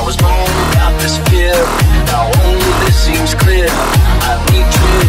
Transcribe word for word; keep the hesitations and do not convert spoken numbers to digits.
I was born without this fear, now only this seems clear. I need you.